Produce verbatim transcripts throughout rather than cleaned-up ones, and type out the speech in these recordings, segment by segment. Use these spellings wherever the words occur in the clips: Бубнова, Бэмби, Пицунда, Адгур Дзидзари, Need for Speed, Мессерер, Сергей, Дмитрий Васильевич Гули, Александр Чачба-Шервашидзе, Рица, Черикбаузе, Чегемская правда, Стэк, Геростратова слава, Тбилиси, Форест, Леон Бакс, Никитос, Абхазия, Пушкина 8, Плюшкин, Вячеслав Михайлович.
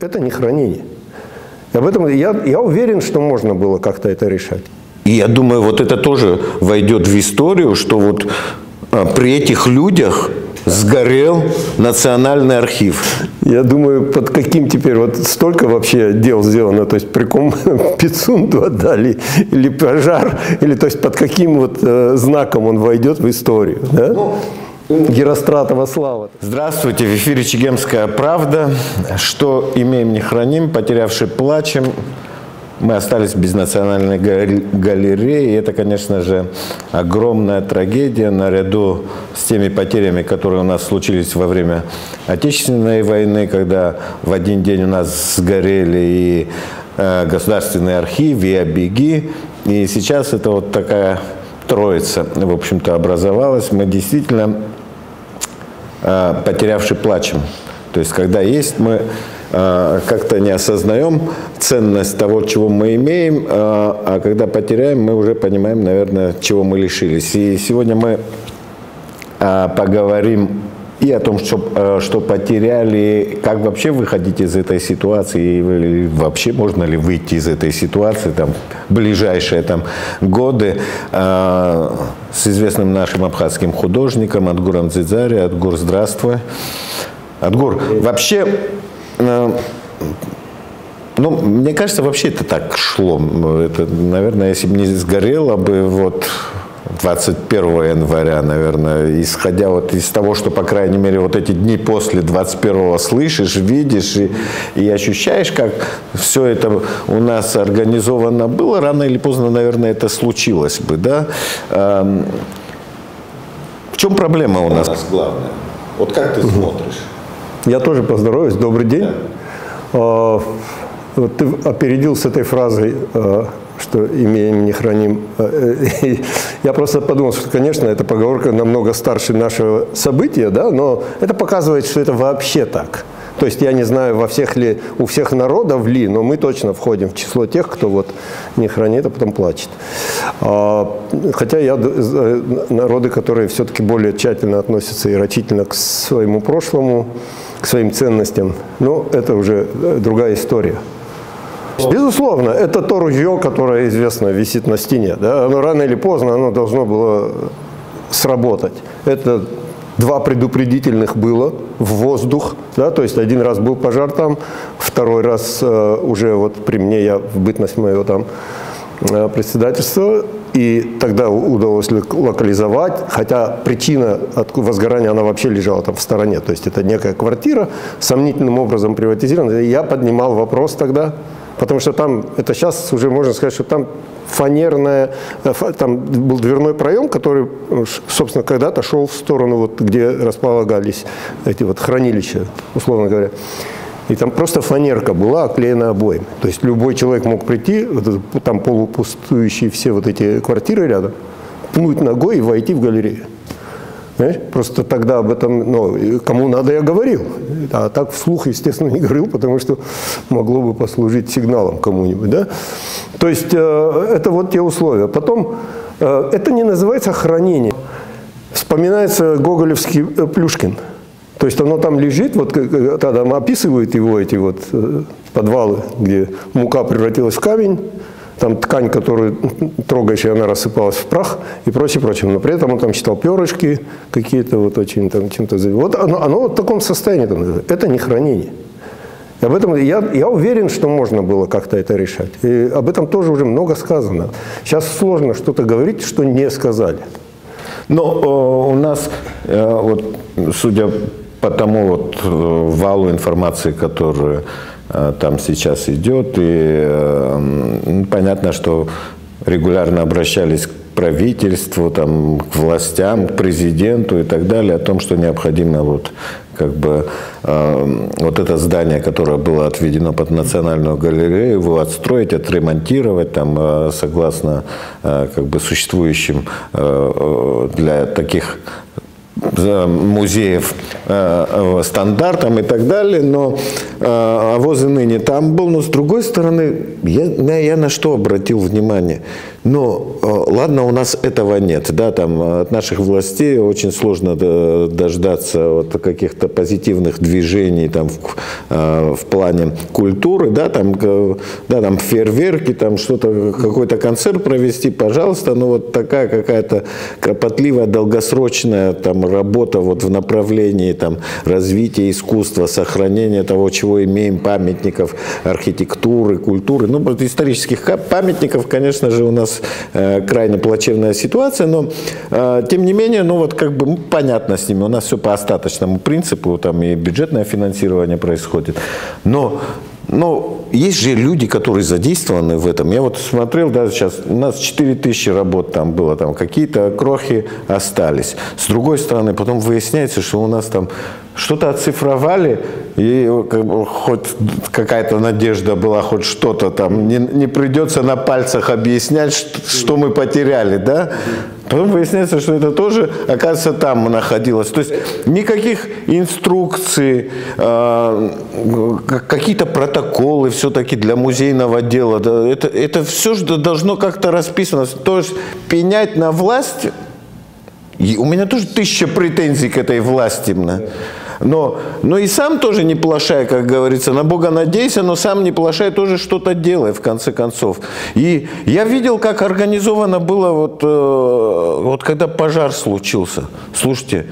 Это не хранение. Об этом я, я уверен, что можно было как-то это решать. И я думаю, вот это тоже войдет в историю, что вот а, при этих людях сгорел национальный архив. Я думаю, под каким теперь вот столько вообще дел сделано, то есть при ком Пицунду отдали, или пожар, или то есть под каким вот э, знаком он войдет в историю. Да? Геростратова слава. Здравствуйте, в эфире Чегемская правда. Что имеем, не храним, потерявши плачем. Мы остались без национальной галереи, и это, конечно же, огромная трагедия наряду с теми потерями, которые у нас случились во время Отечественной войны, когда в один день у нас сгорели и э, государственный архив, и обеги, и сейчас это вот такая троица, в общем-то, образовалась. Мы действительно э, потерявши плачем, то есть когда есть, мы как-то не осознаем ценность того, чего мы имеем, а когда потеряем, мы уже понимаем, наверное, чего мы лишились. И сегодня мы поговорим и о том, что, что потеряли, как вообще выходить из этой ситуации, и вообще можно ли выйти из этой ситуации там, в ближайшие там, годы. С известным нашим абхазским художником Адгуром Дзидзари. Адгур, здравствуй. Адгур, вообще... Ну, мне кажется, вообще это так шло. Это, наверное, если бы не сгорело бы вот двадцать первого января, наверное, исходя вот из того, что, по крайней мере, вот эти дни после двадцать первого слышишь, видишь и, и ощущаешь, как все это у нас организовано было, рано или поздно, наверное, это случилось бы, да? В чем проблема у нас? У нас главное. Вот как ты смотришь? Я тоже поздороваюсь. Добрый день. Да. Ты опередил с этой фразой, что имеем, не храним. И я просто подумал, что, конечно, эта поговорка намного старше нашего события, да, но это показывает, что это вообще так. То есть я не знаю, во всех ли, у всех народов ли, но мы точно входим в число тех, кто вот не хранит, а потом плачет. Хотя я народы, которые все-таки более тщательно относятся и рачительно к своему прошлому, к своим ценностям, но это уже другая история. Безусловно, это то ружье, которое, известно, висит на стене. Да? Оно рано или поздно оно должно было сработать. Это два предупредительных было в воздух, да, то есть один раз был пожар там, второй раз э, уже вот при мне, я в бытность моего там э, председательства, и тогда удалось локализовать, хотя причина возгорания, она вообще лежала там в стороне, то есть это некая квартира, сомнительным образом приватизированная, и я поднимал вопрос тогда, потому что там, это сейчас уже можно сказать, что там фанерная, там был дверной проем, который, собственно, когда-то шел в сторону, вот, где располагались эти вот хранилища, условно говоря. И там просто фанерка была оклеена обоями. То есть любой человек мог прийти, вот, там полупустующие все вот эти квартиры рядом, пнуть ногой и войти в галерею. Знаешь? Просто тогда об этом, ну, кому надо, я говорил. А так вслух, естественно, не говорил, потому что могло бы послужить сигналом кому-нибудь. Да? То есть э, это вот те условия. Потом, э, это не называется хранение. Вспоминается гоголевский э, Плюшкин. То есть оно там лежит, вот когда описывают его эти вот э, подвалы, где мука превратилась в камень, там ткань, которую трогаешь, и она рассыпалась в прах и прочее, прочее. Но при этом он там читал перышки какие-то, вот очень там чем-то... Вот оно, оно вот в таком состоянии. Там, это не хранение. И об этом я, я уверен, что можно было как-то это решать. И об этом тоже уже много сказано. Сейчас сложно что-то говорить, что не сказали. Но э, у нас, э, вот, судя по тому вот, валу информации, которую... там сейчас идет, и э, понятно, что регулярно обращались к правительству, там, к властям, к президенту и так далее, о том, что необходимо вот, как бы, э, вот это здание, которое было отведено под Национальную галерею, его отстроить, отремонтировать, там, э, согласно э, как бы существующим э, для таких музеев стандартам и так далее, но а возы ныне там был. Но с другой стороны, я, я, я на что обратил внимание? Ну, ладно, у нас этого нет, да, там от наших властей очень сложно дождаться вот каких-то позитивных движений там в, в плане культуры, да, там, да, там фейерверки, там что-то, какой-то концерт провести, пожалуйста, но вот такая какая-то кропотливая, долгосрочная там работа вот в направлении там развития искусства, сохранения того, чего имеем, памятников архитектуры, культуры, ну, исторических памятников, конечно же, у нас крайне плачевная ситуация, но тем не менее, ну вот как бы понятно с ними, у нас все по остаточному принципу, там и бюджетное финансирование происходит, но, но есть же люди, которые задействованы в этом. Я вот смотрел, да, сейчас у нас четыре тысячи работ там было, там какие-то крохи остались. С другой стороны, потом выясняется, что у нас там что-то оцифровали, и как бы, хоть какая-то надежда была, хоть что-то там, не, не придется на пальцах объяснять, что, что мы потеряли, да? Потом выясняется, что это тоже, оказывается, там находилось. То есть никаких инструкций, э, какие-то протоколы все-таки для музейного дела, да, это, это все же должно как-то расписано. То есть пенять на власть, и у меня тоже тысяча претензий к этой власти. Но, но и сам тоже не плашай, как говорится, на Бога надейся, но сам не плашай, тоже что-то делай, в конце концов. И я видел, как организовано было, вот, вот когда пожар случился. Слушайте,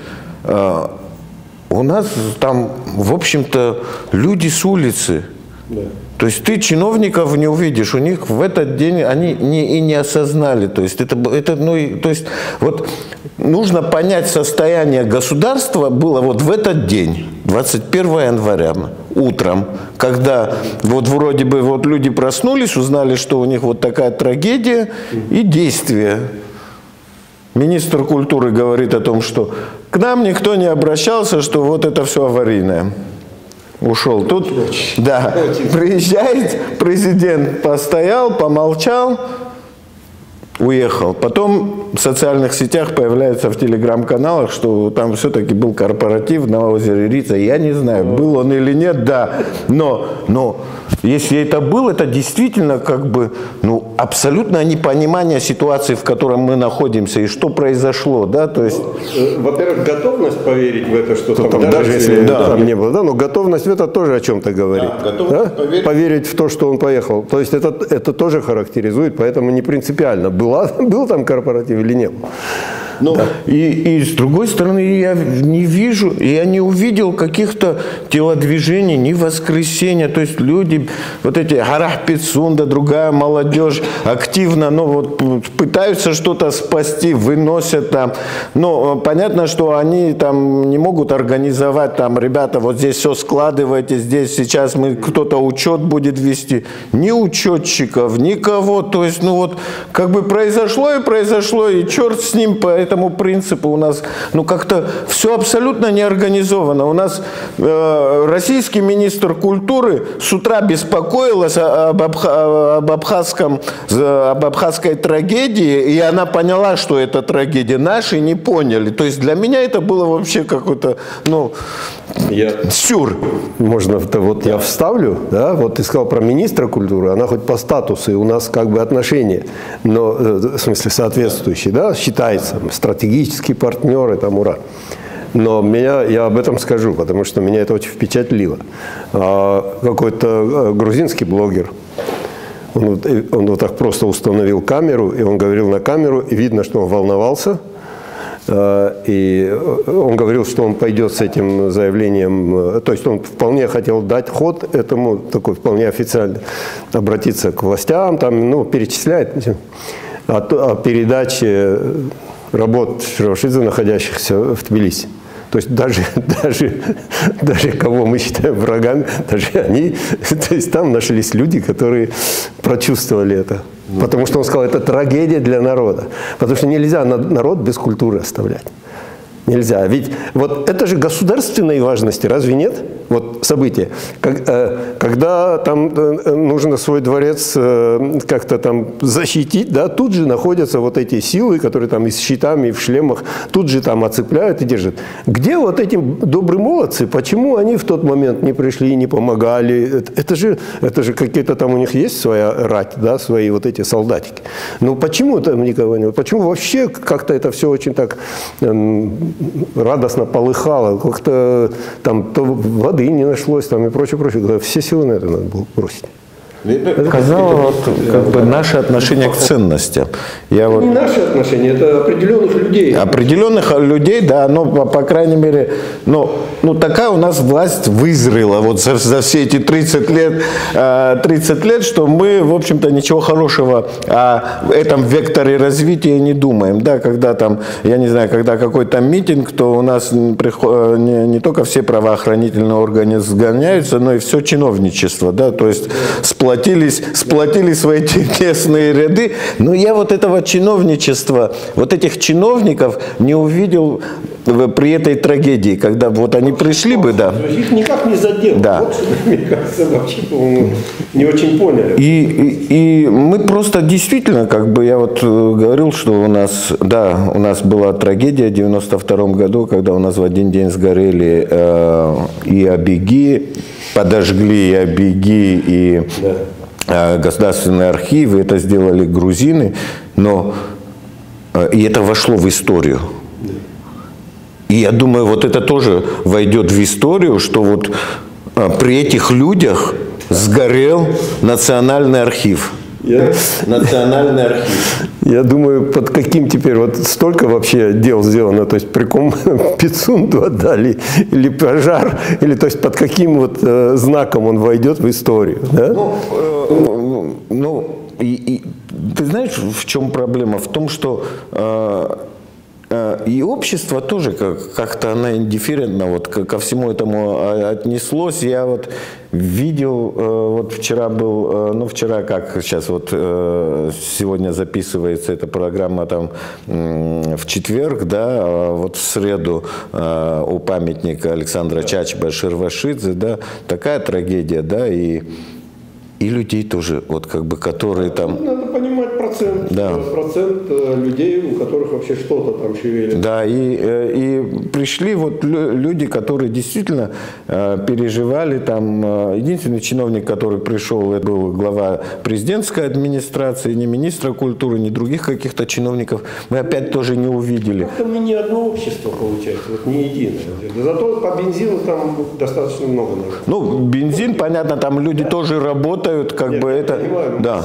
у нас там, в общем-то, люди с улицы. Да. То есть ты чиновников не увидишь, у них в этот день они не, и не осознали. То есть, это, это, ну, и, то есть вот, нужно понять состояние государства было вот в этот день, двадцать первого января, утром, когда вот вроде бы вот люди проснулись, узнали, что у них вот такая трагедия и действия. Министр культуры говорит о том, что к нам никто не обращался, что вот это все аварийное. Ушел тут, да, приезжает президент, постоял, помолчал, уехал. Потом в социальных сетях появляется, в телеграм-каналах, что там все-таки был корпоратив на озере Рица. Я не знаю, был он или нет, да, но, но если это был, это действительно как бы, ну, абсолютное непонимание ситуации, в которой мы находимся, и что произошло, да, то есть... Во-первых, готовность поверить в это, что, что там, там, даже если да, там не было, да, но готовность в это тоже о чем-то говорит. Да, готовность, да? Поверить. Поверить в то, что он поехал. То есть это, это тоже характеризует, поэтому не принципиально, была, был там корпоратив или нет. Но, да. и, и с другой стороны, я не вижу, я не увидел каких-то телодвижений, ни воскресенья. То есть люди, вот эти Гарах Пицунда, другая молодежь, активно, но вот пытаются что-то спасти, выносят там. Но понятно, что они там не могут организовать, там, ребята, вот здесь все складывайте, здесь сейчас мы кто-то учет будет вести. Ни учетчиков, никого. То есть, ну вот, как бы произошло и произошло, и черт с ним, поэтому этому принципу у нас, ну, как-то все абсолютно не организовано. У нас э, российский министр культуры с утра беспокоилась об, абха, об, абхазском, об абхазской трагедии, и она поняла, что это трагедия. Наши не поняли. То есть для меня это было вообще какой-то, ну, я... сюр. Можно это вот я вставлю, да, вот ты сказал про министра культуры, она хоть по статусу, и у нас как бы отношения, но, в смысле, соответствующие, да, считается. Стратегические партнеры, там, ура. Но меня, я об этом скажу, потому что меня это очень впечатлило. А, какой-то грузинский блогер, он, он вот так просто установил камеру, и он говорил на камеру, и видно, что он волновался. А, и он говорил, что он пойдет с этим заявлением, то есть он вполне хотел дать ход этому, такой вполне официально, обратиться к властям, там, ну, перечисляет о, о передаче... работ Шервашидзе, находящихся в Тбилиси. То есть даже, даже, даже кого мы считаем врагами, даже они, то есть там нашлись люди, которые прочувствовали это. Потому что он сказал, это трагедия для народа. Потому что нельзя народ без культуры оставлять. Нельзя. Ведь вот это же государственной важности, разве нет? вот событие. Когда там нужно свой дворец как-то там защитить, да, тут же находятся вот эти силы, которые там и с щитами, и в шлемах, тут же там оцепляют и держат. Где вот эти добрые молодцы? Почему они в тот момент не пришли, не помогали? Это же, это же какие-то там у них есть своя рать, да, свои вот эти солдатики. Ну почему там никого не... Почему вообще как-то это все очень так радостно полыхало? Как-то там то воды не нашлось там и прочее, прочее. Все силы на это надо было бросить. Сказала вот, как бы, наше отношение к ценностям. Я вот... Не наши отношения, это определенных людей. Определенных людей, да, но, по крайней мере, но, ну, такая у нас власть вызрела вот за, за все эти тридцать лет, тридцать лет, что мы, в общем-то, ничего хорошего о этом векторе развития не думаем. Да, когда там, я не знаю, когда какой-то митинг, то у нас приход... не, не только все правоохранительные органы сгоняются, но и все чиновничество, да, то есть сплошь Сплотились, сплотили свои тесные ряды, но я вот этого чиновничества, вот этих чиновников не увидел при этой трагедии, когда вот они пришли бы, да. Их никак не задел. Да. Вот, мне кажется, вообще не очень поняли. И, и, и мы просто действительно, как бы я вот говорил, что у нас, да, у нас была трагедия в девяносто втором году, когда у нас в один день сгорели э, и обеги, подожгли и обеги, и э, государственные архивы, это сделали грузины, но э, и это вошло в историю. И я думаю, вот это тоже войдет в историю, что вот при этих людях сгорел национальный архив. Я... Национальный архив. Я думаю, под каким теперь вот столько вообще дел сделано, то есть при ком Пицунду отдали, или пожар, или то есть под каким вот э, знаком он войдет в историю. Да? Ну, э, ну и, и, ты знаешь, в чем проблема? В том, что... Э, И общество тоже как-то она индифферентно вот ко всему этому отнеслось. Я вот видел, вот вчера был, ну вчера как сейчас вот сегодня записывается эта программа там в четверг, да, вот в среду у памятника Александра Чачба-Шервашидзе, да, такая трагедия, да, и и людей тоже, вот как бы, которые там... Надо понимать процент, да. Процент людей, у которых вообще что-то там шевелит. Да, и, и пришли вот люди, которые действительно переживали там... Единственный чиновник, который пришел, это был глава президентской администрации, ни министра культуры, ни других каких-то чиновников. Мы опять тоже не увидели. Это мне ни одно общество получается, вот не единое. Зато по бензину там достаточно много. Наверное. Ну, бензин, понятно, там люди тоже работают. Как Нет, бы это, да.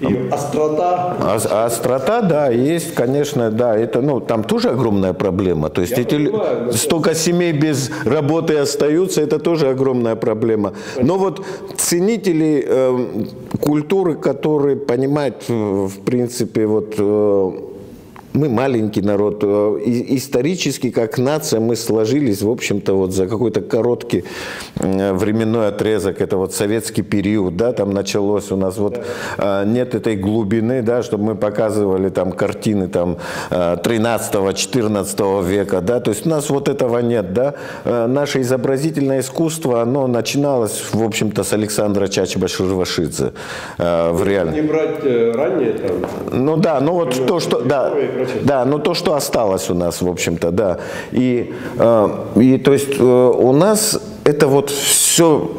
И острота. А, острота, да, есть, конечно, да, это, ну, там тоже огромная проблема. То есть эти, понимаю, столько семей без работы остаются, это тоже огромная проблема. Конечно. Но вот ценители э, культуры, которые понимают, в принципе, вот... Э, мы маленький народ, исторически как нация мы сложились, в общем-то, вот за какой-то короткий временной отрезок, это вот советский период, да, там началось у нас, вот нет этой глубины, да, чтобы мы показывали там картины там тринадцатого-четырнадцатого века, да, то есть у нас вот этого нет, да, наше изобразительное искусство, оно начиналось, в общем-то, с Александра Чачба-Шервашидзе в реальности. Не брать ранее там? Ну да, ну вот то, что, да. Да, но то, что осталось у нас, в общем-то, да. И, и то есть у нас это вот все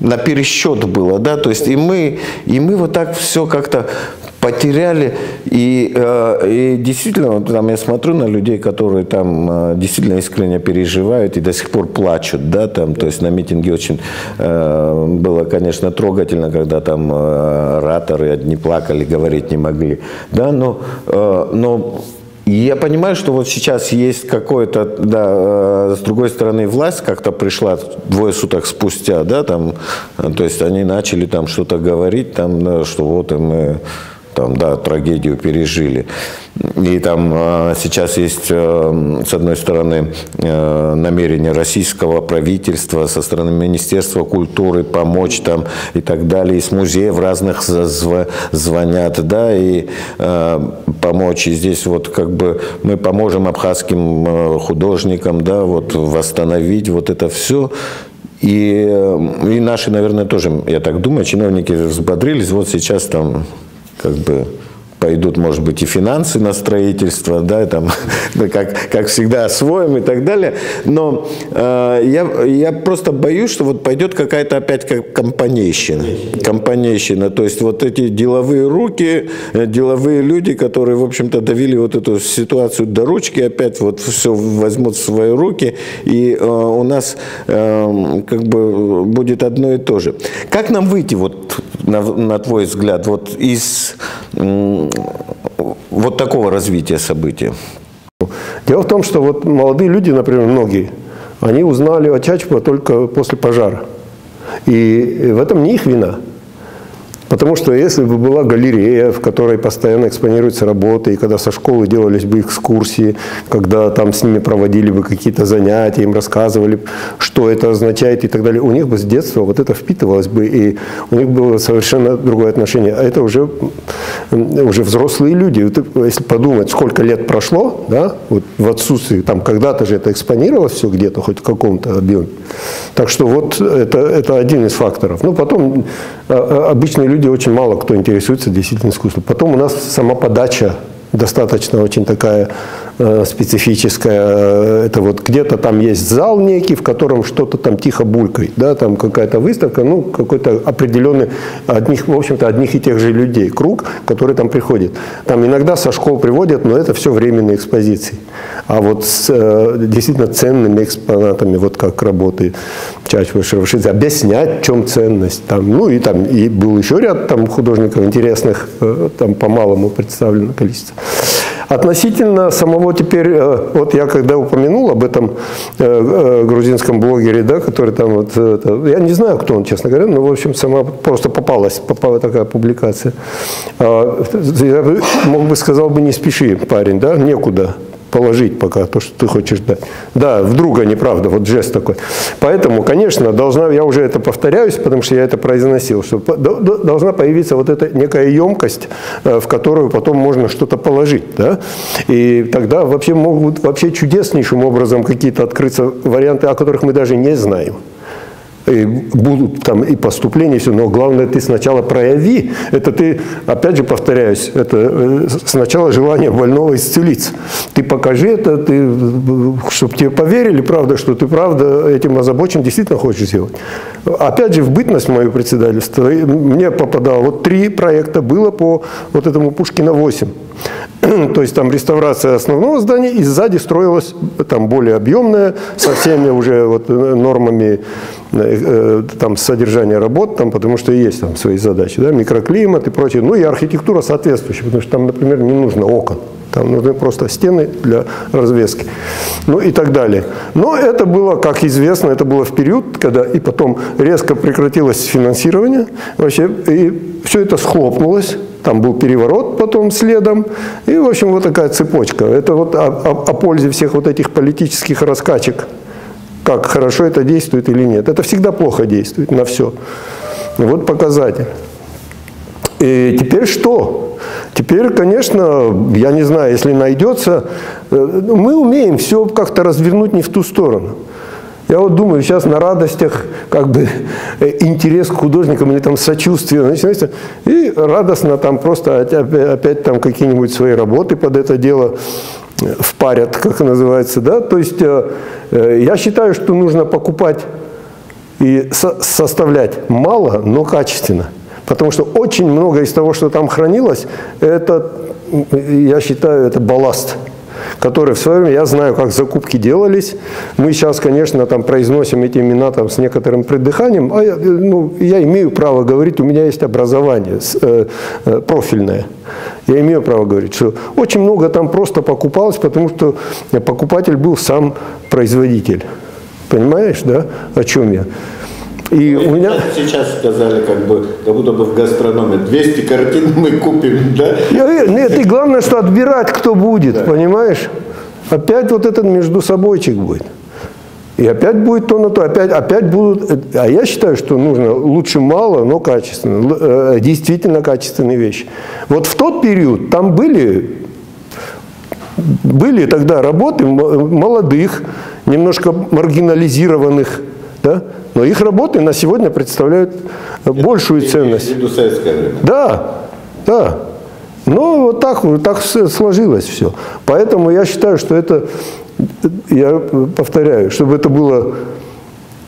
на пересчет было, да, то есть и мы, и мы вот так все как-то потеряли, и, и действительно, там я смотрю на людей, которые там действительно искренне переживают и до сих пор плачут, да, там, то есть на митинге очень было, конечно, трогательно, когда там ораторы одни плакали, говорить не могли, да, но, но я понимаю, что вот сейчас есть какое-то, да, с другой стороны, власть как-то пришла двое суток спустя, да, там, то есть они начали там что-то говорить, там, что вот и мы... там, да, трагедию пережили. И там сейчас есть, с одной стороны, намерение российского правительства, со стороны Министерства культуры помочь там и так далее, из музеев разных звонят, да, и помочь. И здесь вот как бы мы поможем абхазским художникам, да, вот восстановить вот это все. И, и наши, наверное, тоже, я так думаю, чиновники взбодрились, вот сейчас там как бы пойдут, может быть, и финансы на строительство, да, там, да, как, как всегда, освоим и так далее. Но э, я, я просто боюсь, что вот пойдет какая-то опять как компанейщина. Компанейщина, то есть вот эти деловые руки, деловые люди, которые, в общем-то, довели вот эту ситуацию до ручки, опять вот все возьмут в свои руки, и э, у нас э, как бы будет одно и то же. Как нам выйти, вот, на, на твой взгляд, вот из... вот такого развития событий? Дело в том, что вот молодые люди, например, многие, они узнали о Чачба только после пожара. И в этом не их вина. Потому что если бы была галерея, в которой постоянно экспонируются работы, и когда со школы делались бы экскурсии, когда там с ними проводили бы какие-то занятия, им рассказывали, что это означает и так далее, у них бы с детства вот это впитывалось бы, и у них было совершенно другое отношение. А это уже, уже взрослые люди. Если подумать, сколько лет прошло, да, вот в отсутствии, там когда-то же это экспонировалось все где-то, хоть в каком-то объеме. Так что вот это, это один из факторов. Ну, потом обычные люди, люди очень мало кто интересуется действительно искусством. Потом у нас сама подача достаточно очень такая э, специфическая. Это вот где-то там есть зал некий, в котором что-то там тихо булькает, да, там какая-то выставка, ну, какой-то определенный, одних, в общем-то, одних и тех же людей, круг, который там приходит. Там иногда со школ приводят, но это все временные экспозиции. А вот с э, действительно ценными экспонатами, вот как работы Чачба-Шервашидзе, объяснять, в чем ценность. Там, ну, и там и был еще ряд там художников интересных, э, там по-малому представлено количество. Относительно самого теперь, вот я когда упомянул об этом грузинском блогере, да, который там, вот, я не знаю, кто он, честно говоря, но, в общем, сама просто попалась, попала такая публикация. Я мог бы, сказал бы, не спеши, парень, да, некуда положить пока то, что ты хочешь дать. Да, вдруг, а неправда, вот жест такой. Поэтому, конечно, должна, я уже это повторяюсь, потому что я это произносил, что должна появиться вот эта некая емкость, в которую потом можно что-то положить, да? И тогда вообще могут вообще чудеснейшим образом какие-то открыться варианты, о которых мы даже не знаем. И будут там и поступления, и все, но главное, ты сначала прояви. Это ты, опять же повторяюсь, это сначала желание больного исцелиться. Ты покажи это, ты, чтобы тебе поверили, правда, что ты правда этим озабочен, действительно хочешь сделать. Опять же, в бытность мою председательство, мне попадало, вот три проекта было по вот этому Пушкина восемь. То есть там реставрация основного здания, и сзади строилась там более объемная, со всеми уже вот нормами там содержания работ, там, потому что есть там свои задачи, да, микроклимат и прочее. Ну и архитектура соответствующая, потому что там, например, не нужно окон. Там нужны просто стены для развески, ну и так далее. Но это было, как известно, это было в период, когда и потом резко прекратилось финансирование, вообще, и все это схлопнулось, там был переворот потом следом, и, в общем, вот такая цепочка. Это вот о, о, о пользе всех вот этих политических раскачек, как хорошо это действует или нет. Это всегда плохо действует на все. Вот показатель. И теперь что? Теперь, конечно, я не знаю, если найдется, мы умеем все как-то развернуть не в ту сторону. Я вот думаю, сейчас на радостях как бы интерес к художникам или там сочувствие начинается, и радостно там просто опять там какие-нибудь свои работы под это дело впарят, как называется, да? То есть я считаю, что нужно покупать и составлять мало, но качественно. Потому что очень много из того, что там хранилось, это, я считаю, это балласт, который в свое время, я знаю, как закупки делались. Мы сейчас, конечно, там произносим эти имена там с некоторым придыханием. А я, ну, я имею право говорить, у меня есть образование э, профильное. Я имею право говорить, что очень много там просто покупалось, потому что покупатель был сам производитель. Понимаешь, да, о чем я? И вы у меня... сейчас сказали, как бы, как будто бы в гастрономе, двести картин мы купим, да? Я, нет, и главное, что отбирать кто будет, да. Понимаешь? Опять вот этот между собойчик будет. И опять будет то на то, опять, опять будут... А я считаю, что нужно лучше мало, но качественно. Действительно качественные вещи. Вот в тот период там были... Были тогда работы молодых, немножко маргинализированных, да? Но их работы на сегодня представляют большую ценность. Ввиду советское время. Да, да. Но вот так, вот так сложилось все. Поэтому я считаю, что это, я повторяю, чтобы это было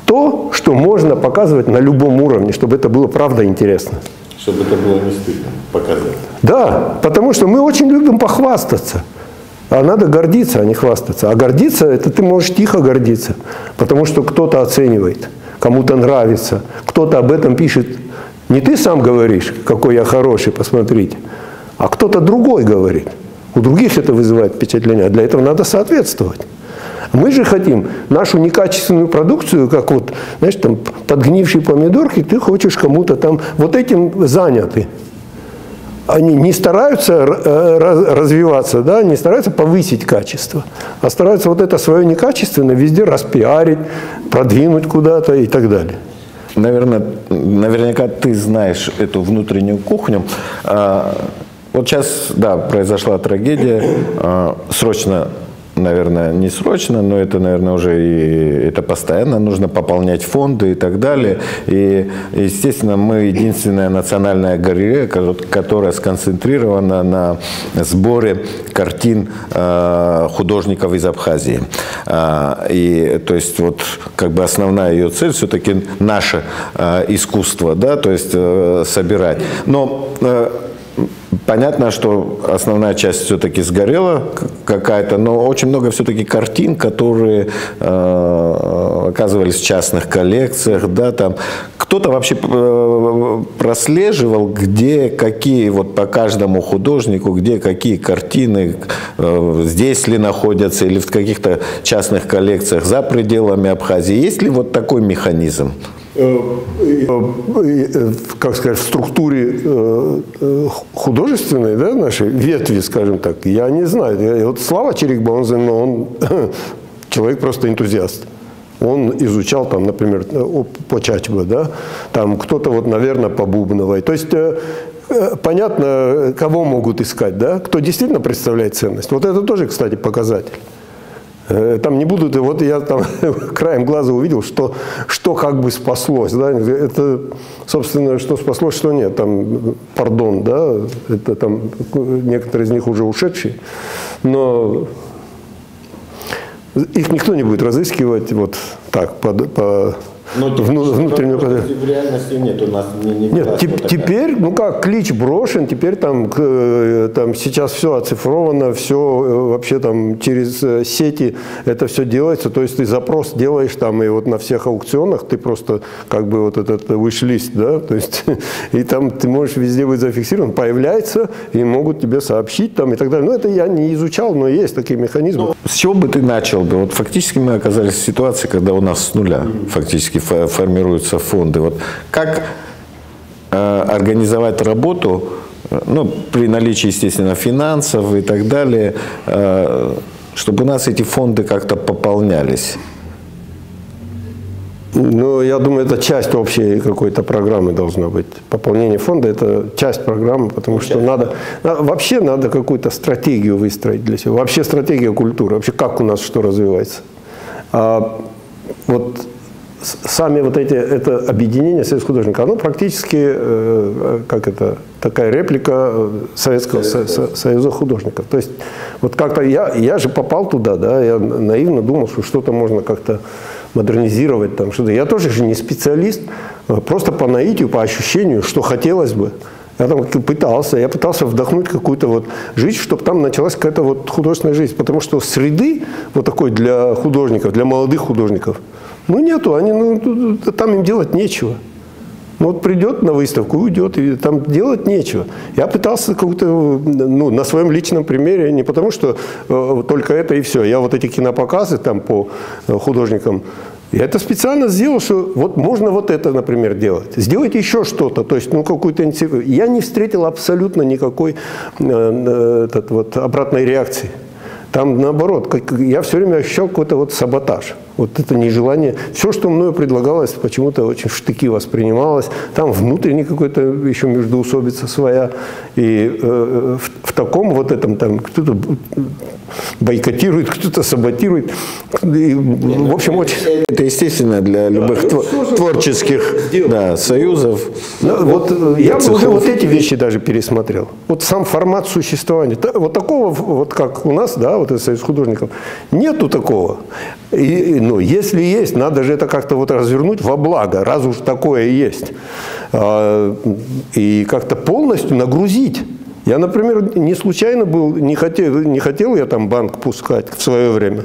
то, что можно показывать на любом уровне, чтобы это было правда интересно. Чтобы это было не стыдно показать. Да, потому что мы очень любим похвастаться. А надо гордиться, а не хвастаться. А гордиться, это ты можешь тихо гордиться, потому что кто-то оценивает, кому-то нравится, кто-то об этом пишет. Не ты сам говоришь, какой я хороший, посмотрите, а кто-то другой говорит. У других это вызывает впечатление, а для этого надо соответствовать. Мы же хотим нашу некачественную продукцию, как вот, знаешь, там подгнившие помидорки, ты хочешь кому-то там, вот этим заняты. Они не стараются развиваться, да, не стараются повысить качество, а стараются вот это свое некачественное везде распиарить, продвинуть куда-то и так далее. Наверное, наверняка ты знаешь эту внутреннюю кухню. Вот сейчас, да, произошла трагедия, срочно, наверное, не срочно, но это, наверное, уже и это постоянно нужно пополнять фонды и так далее. И, естественно, мы единственная национальная галерея, которая сконцентрирована на сборе картин художников из Абхазии. И, то есть, вот, как бы основная ее цель все-таки наше искусство, да, то есть собирать. Но понятно, что основная часть все-таки сгорела какая-то, но очень много все-таки картин, которые э, оказывались в частных коллекциях, да, там. Кто-то вообще прослеживал, где какие, вот по каждому художнику, где какие картины, э, здесь ли находятся или в каких-то частных коллекциях за пределами Абхазии. Есть ли вот такой механизм? Как сказать, в структуре художественной, да, нашей ветви, скажем так, я не знаю. Вот Слава Черикбаузе, но он человек просто энтузиаст. Он изучал там, например, по Чачба, да, там кто-то вот, наверное, по Бубновой. То есть понятно, кого могут искать, да, кто действительно представляет ценность. Вот это тоже, кстати, показатель. Там не будут, и вот я там краем глаза увидел, что, что как бы спаслось. Да? Это, собственно, что спаслось, что нет. Там, пардон, да, это там некоторые из них уже ушедшие. Но их никто не будет разыскивать вот так, по, по Но, вну, что, внутреннюю... В реальности нет у нас. Не, не нет, теп вот теперь, ну как, клич брошен, теперь там, там сейчас все оцифровано, все вообще там через сети это все делается, то есть ты запрос делаешь там, и вот на всех аукционах ты просто как бы вот этот вышлист, да, то есть и там ты можешь везде быть зафиксирован, появляется, и могут тебе сообщить там и так далее. Ну это я не изучал, но есть такие механизмы. С чего бы ты начал бы? Вот фактически мы оказались в ситуации, когда у нас с нуля фактически формируются фонды. Вот как э, организовать работу, ну, при наличии, естественно, финансов и так далее, э, чтобы у нас эти фонды как-то пополнялись? Ну, я думаю, это часть общей какой-то программы должна быть. Пополнение фонда – это часть программы, потому что надо, надо, вообще надо какую-то стратегию выстроить для себя. Вообще стратегия культуры, вообще как у нас что развивается. А, вот сами вот эти, это объединение советских художников, оно практически, э, как это, такая реплика Советского со, со, Союза художников. То есть, вот как-то я, я же попал туда, да, я наивно думал, что что-то можно как-то модернизировать, там, что-то. Я тоже же не специалист, просто по наитию, по ощущению, что хотелось бы. Я там пытался, я пытался вдохнуть какую-то вот жизнь, чтобы там началась какая-то вот художественная жизнь, потому что среды вот такой для художников, для молодых художников, ну нету, они, ну, там им делать нечего. Ну, вот придет на выставку, уйдет, и там делать нечего. Я пытался как-то, ну, на своем личном примере, не потому что э, только это и все. Я вот эти кинопоказы там по художникам Я это специально сделал, что вот можно вот это, например, делать. Сделайте еще что-то, то есть, ну, какую-то инициативу. Я не встретил абсолютно никакой э, этот, вот, обратной реакции. Там, наоборот, как, я все время ощущал какой-то вот саботаж. Вот это нежелание. Все, что мною предлагалось, почему-то очень в штыки воспринималось. Там внутренне какой-то еще междоусобица своя. И э, в, в таком вот этом там кто-то бойкотирует, кто-то саботирует. И, в общем, очень... Это естественно для любых да, твор... творческих да, союзов. Да, вот, вот, я бы уже вот эти вещи даже пересмотрел. Вот сам формат существования. Вот такого, вот как у нас, да, вот союз художников, нету такого. И, ну, если есть, надо же это как-то вот развернуть во благо, раз уж такое есть. И как-то полностью нагрузить. Я, например, не случайно был, не хотел, не хотел я там банк пускать в свое время.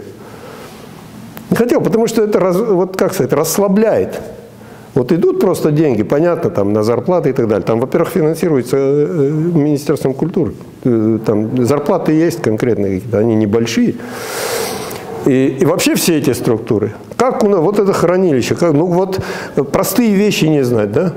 Не хотел, потому что это, раз, вот как сказать, расслабляет. Вот идут просто деньги, понятно, там на зарплаты и так далее. Там, во-первых, финансируется Министерством культуры. Там зарплаты есть конкретные, они небольшие. И, и вообще все эти структуры. Как у нас, вот это хранилище, как, ну вот простые вещи не знать, да?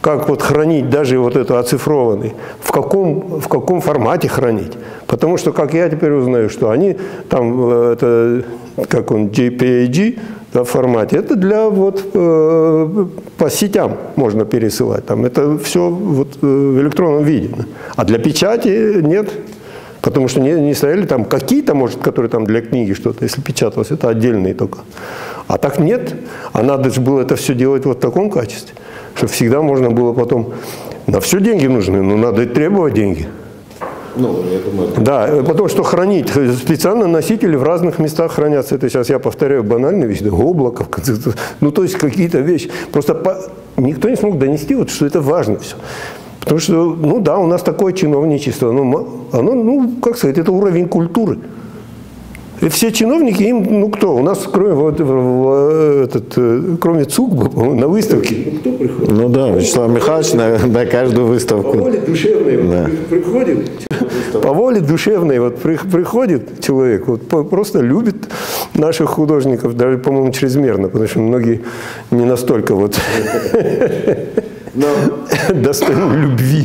Как вот хранить, даже вот это оцифрованный, в каком, в каком формате хранить. Потому что, как я теперь узнаю, что они там, это, как он, джей пи и джи, да, в формате, это для вот э, по сетям можно пересылать. Там это все вот, э, в электронном виде. А для печати нет. Потому что не, не стояли там какие-то, может, которые там для книги что-то, если печаталось, это отдельные только. А так нет. А надо же было это все делать вот в таком качестве, чтобы всегда можно было потом... На все деньги нужны, но надо и требовать деньги. Ну, я думаю, это... Да, потому что хранить. Специально носители в разных местах хранятся. Это сейчас я повторяю банальные вещи. Облако, ну, то есть какие-то вещи. Просто по... никто не смог донести, вот, что это важно все. Потому что, ну да, у нас такое чиновничество, оно, оно, ну, как сказать, это уровень культуры. И все чиновники, им, ну кто, у нас, кроме, вот, этот, кроме ЦУК, на выставке. Ну, кто приходит? Ну да, Вячеслав Михайлович на, на каждую выставку. По воле душевной да. приходит. По воле душевной вот приходит человек, вот просто любит наших художников, даже, по-моему, чрезмерно, потому что многие не настолько вот... Но... достойной любви.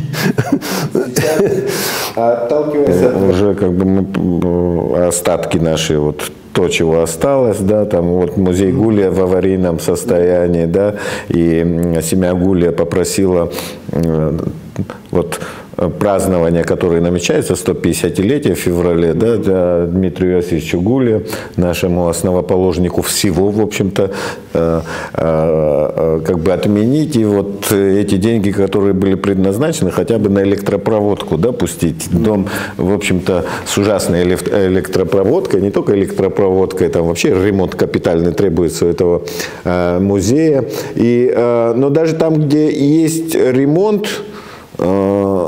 Отталкиваясь от... Уже как бы мы, остатки наши, вот то, чего осталось, да, там вот музей Гулия в аварийном состоянии, да, и семья Гулия попросила вот празднования, которые намечаются, сто пятидесятилетие в феврале, да, да, Дмитрию Васильевичу Гули, нашему основоположнику всего, в общем-то, э, э, как бы отменить и вот эти деньги, которые были предназначены, хотя бы на электропроводку, да, пустить. Дом, в общем-то, с ужасной электропроводкой, не только электропроводкой, там вообще ремонт капитальный требуется у этого э, музея. И, э, но даже там, где есть ремонт, э,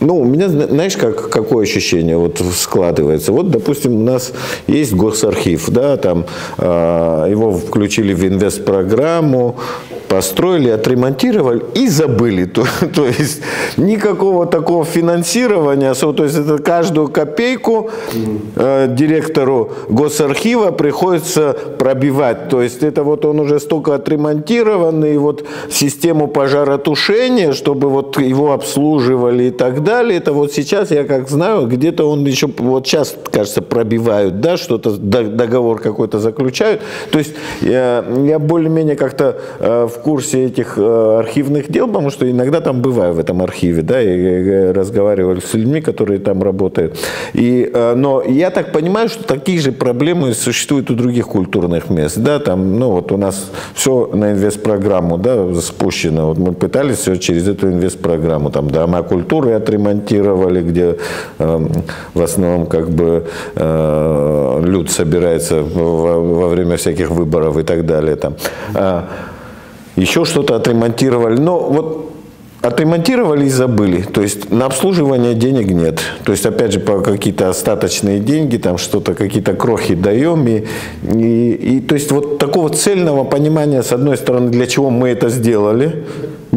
ну, у меня, знаешь, как, какое ощущение вот складывается? Вот, допустим, у нас есть госархив, да, там э, его включили в инвестпрограмму, построили, отремонтировали и забыли. То, то есть никакого такого финансирования, то есть это каждую копейку э, директору госархива приходится пробивать. То есть это вот он уже столько отремонтированный, вот систему пожаротушения, чтобы вот его обслуживали и так далее. Далее, это вот сейчас, я как знаю, где-то он еще, вот сейчас, кажется, пробивают, да, что-то, договор какой-то заключают. То есть я, я более-менее как-то э, в курсе этих э, архивных дел, потому что иногда там бываю в этом архиве, да, и, и, и разговариваю с людьми, которые там работают. И, э, но я так понимаю, что такие же проблемы существуют у других культурных мест, да, там, ну вот у нас все на инвестпрограмму, да, спущено, вот мы пытались все через эту инвестпрограмму, там, дома культуры отремонтировали, где э, в основном как бы э, люд собирается во, во время всяких выборов и так далее. Там. А, еще что-то отремонтировали, но вот отремонтировали и забыли. То есть на обслуживание денег нет. То есть опять же по какие-то остаточные деньги, там что-то, какие-то крохи даем. И, и, и то есть вот такого цельного понимания, с одной стороны, для чего мы это сделали,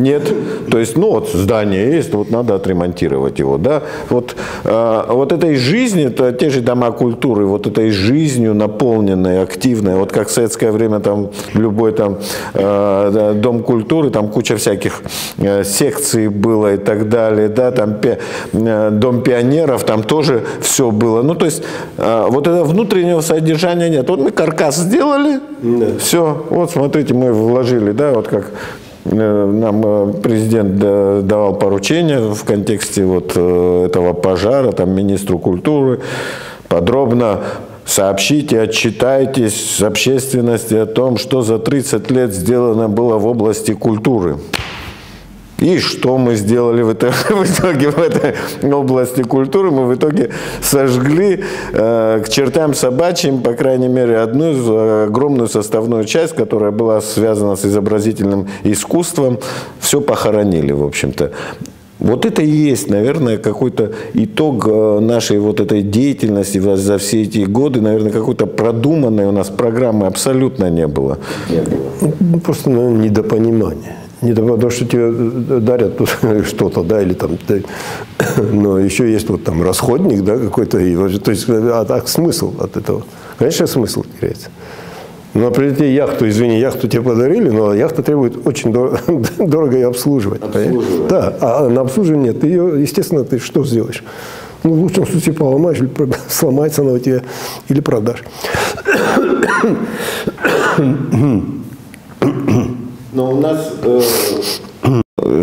Нет. То есть, ну вот здание есть, вот надо отремонтировать его. Да? Вот, э, вот этой жизнью, это те же дома культуры, вот этой жизнью наполненной, активной, вот как в советское время там любой там э, дом культуры, там куча всяких э, секций было и так далее, да, там пи, э, дом пионеров, там тоже все было. Ну то есть э, вот этого внутреннего содержания нет. Вот мы каркас сделали, да. Все, вот смотрите, мы вложили, да, вот как... Нам президент давал поручение в контексте вот этого пожара, там министру культуры, подробно сообщите, отчитайтесь с общественности о том, что за тридцать лет сделано было в области культуры. И что мы сделали в итоге в этой области культуры? Мы в итоге сожгли к чертям собачьим, по крайней мере, одну огромную составную часть, которая была связана с изобразительным искусством. Все похоронили, в общем-то. Вот это и есть, наверное, какой-то итог нашей вот этой деятельности за все эти годы. Наверное, какой-то продуманной у нас программы абсолютно не было. Просто, наверное, недопонимание. Не потому, что тебе дарят что-то, да, или там, ты, но еще есть вот там расходник, да, какой-то, и, то есть, а так смысл от этого, конечно, смысл теряется. Ну, например, тебе яхту, извини, яхту тебе подарили, но яхта требует очень дорого, дорого ее обслуживать. Да, а на обслуживание ты ее, естественно, ты что сделаешь? Ну, в лучшем случае поломаешь, или сломается она у тебя, или продашь. Но у нас э,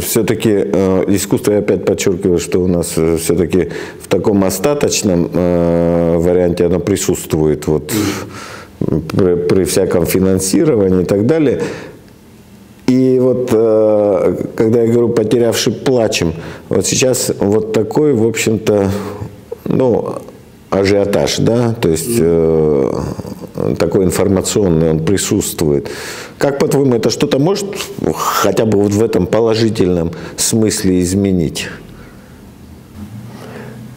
все-таки э, искусство, я опять подчеркиваю, что у нас все-таки в таком остаточном э, варианте оно присутствует вот, при, при всяком финансировании и так далее. И вот, э, когда я говорю «потерявший плачем», вот сейчас вот такой, в общем-то, ну, ажиотаж, да, то есть... Э, такой информационный, он присутствует. Как, по-твоему, это что-то может хотя бы вот в этом положительном смысле изменить?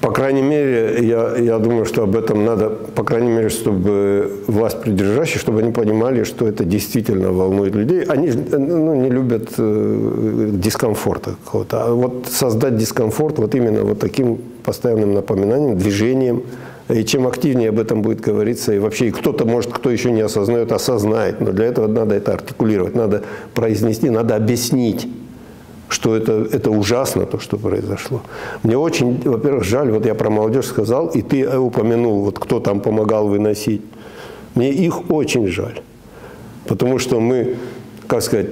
По крайней мере, я, я думаю, что об этом надо, по крайней мере, чтобы власть придержащие, чтобы они понимали, что это действительно волнует людей. Они ну, не любят э, дискомфорта какого-то. А вот создать дискомфорт вот именно вот таким постоянным напоминанием, движением. И чем активнее об этом будет говориться, и вообще кто-то, может, кто еще не осознает, осознает. Но для этого надо это артикулировать, надо произнести, надо объяснить, что это, это ужасно, то, что произошло. Мне очень, во-первых, жаль, вот я про молодежь сказал, и ты упомянул, вот кто там помогал выносить. Мне их очень жаль, потому что мы, как сказать,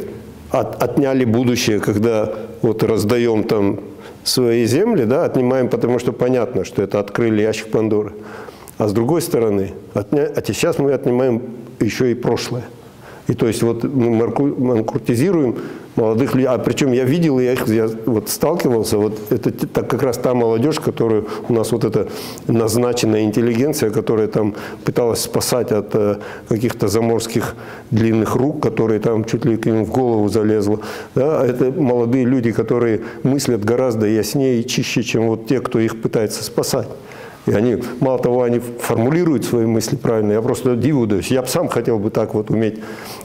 от, отняли будущее, когда вот раздаем там... свои земли, да, отнимаем, потому что понятно, что это открыли ящик Пандоры. А с другой стороны, отня... а сейчас мы отнимаем еще и прошлое. И то есть вот мы манкуртизируем молодых людей. А причем я видел, я их я вот сталкивался, вот это так как раз та молодежь, которую у нас вот эта назначенная интеллигенция, которая там пыталась спасать от э, каких-то заморских длинных рук, которые там чуть ли к ним в голову залезло. Да? Это молодые люди, которые мыслят гораздо яснее и чище, чем вот те, кто их пытается спасать. И они, мало того, они формулируют свои мысли правильно. Я просто диву даюсь. Я бы сам хотел бы так вот уметь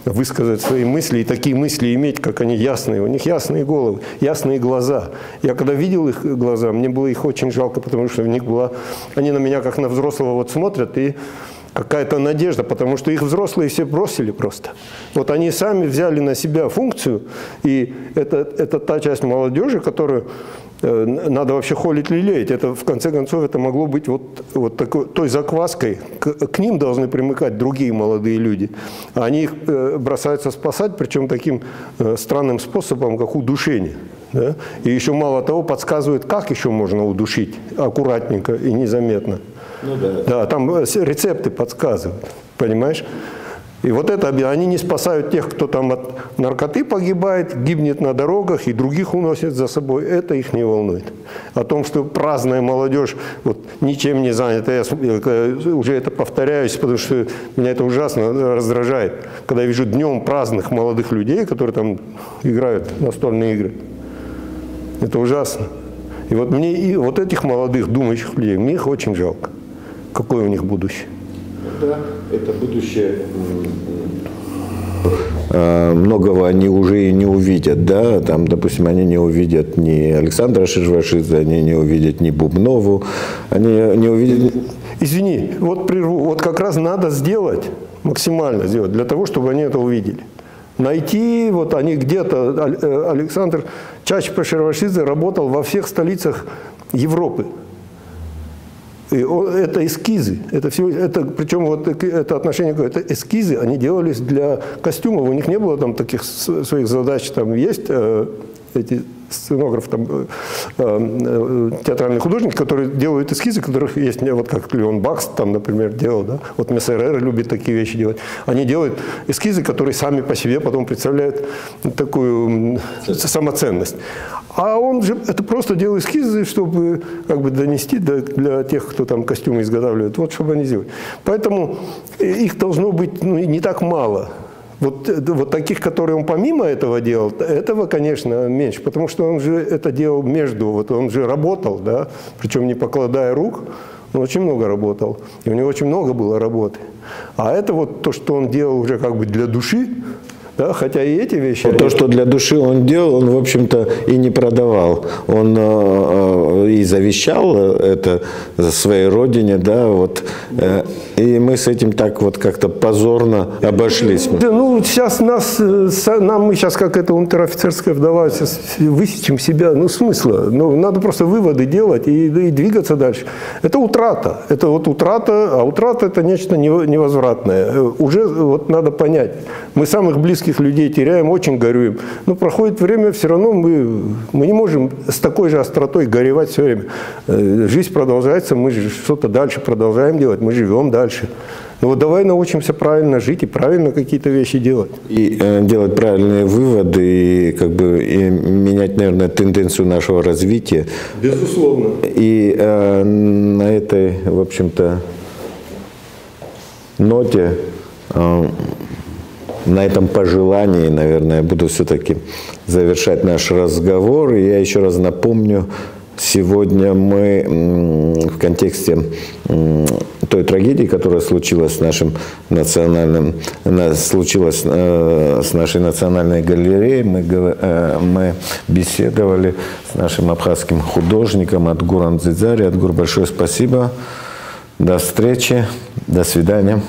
высказать свои мысли и такие мысли иметь, как они ясные. У них ясные головы, ясные глаза. Я когда видел их глаза, мне было их очень жалко, потому что в них была... Они на меня как на взрослого вот смотрят, и какая-то надежда, потому что их взрослые все бросили просто. Вот они сами взяли на себя функцию, и это, это та часть молодежи, которую... надо вообще холить, лелеять. Это, в конце концов, это могло быть вот, вот такой, той закваской. К, к ним должны примыкать другие молодые люди. Они их э, бросаются спасать, причем таким э, странным способом, как удушение. Да? И еще мало того, подсказывают, как еще можно удушить аккуратненько и незаметно. Ну, да. Да, там э, рецепты подсказывают, понимаешь? И вот это, они не спасают тех, кто там от наркоты погибает, гибнет на дорогах и других уносит за собой. Это их не волнует. О том, что праздная молодежь вот, ничем не занята, я уже это повторяюсь, потому что меня это ужасно раздражает. Когда я вижу днем праздных молодых людей, которые там играют в настольные игры. Это ужасно. И вот мне и вот этих молодых, думающих людей, мне их очень жалко. Какое у них будущее? Это будущее многого они уже и не увидят, да, там, допустим, они не увидят ни Александра Чачба-Шервашидзе, они не увидят ни Бубнову, они не увидят... Извини, вот прерву, вот как раз надо сделать, максимально сделать, для того, чтобы они это увидели. Найти, вот они где-то, Александр Чачба-Шервашидзе работал во всех столицах Европы. И это эскизы, это все, это, причем вот это отношение, это эскизы, они делались для костюмов, у них не было там таких своих задач, там есть э, эти сценографы, там, э, э, театральные художники, которые делают эскизы, которых есть, вот как Леон Бакс, там, например, делал, да, вот Мессерер любит такие вещи делать, они делают эскизы, которые сами по себе потом представляют такую самоценность. А он же это просто делал эскизы, чтобы как бы донести для, для тех, кто там костюмы изготавливает, вот чтобы они сделали. Поэтому их должно быть, ну, не так мало. Вот, вот таких, которые он помимо этого делал, этого, конечно, меньше, потому что он же это делал между, вот он же работал, да, причем не покладая рук, он очень много работал, и у него очень много было работы. А это вот то, что он делал уже как бы для души. Да, хотя и эти вещи... То, что для души он делал, он, в общем-то, и не продавал. Он э, и завещал это своей родине, да, вот. Э, и мы с этим так вот как-то позорно обошлись. Да, ну, сейчас нас, нам, мы сейчас, как эта унтер-офицерская вдова, сейчас высечем себя, ну, смысла. Ну, надо просто выводы делать и, и двигаться дальше. Это утрата. Это вот утрата, а утрата – это нечто невозвратное. Уже вот надо понять. Мы самых близких людей теряем, очень горюем. Но проходит время, все равно мы, мы не можем с такой же остротой горевать все время. Жизнь продолжается, мы что-то дальше продолжаем делать, мы живем дальше. Ну вот давай научимся правильно жить и правильно какие-то вещи делать. И э, делать правильные выводы, и как бы и менять, наверное, тенденцию нашего развития. Безусловно. И э, на этой, в общем-то, ноте... Э, На этом пожелании, наверное, я буду все-таки завершать наш разговор. И я еще раз напомню, сегодня мы в контексте той трагедии, которая случилась с, нашим национальным, случилась с нашей национальной галереей, мы, мы беседовали с нашим абхазским художником Адгуром Дзидзари. Адгур, большое спасибо. До встречи. До свидания.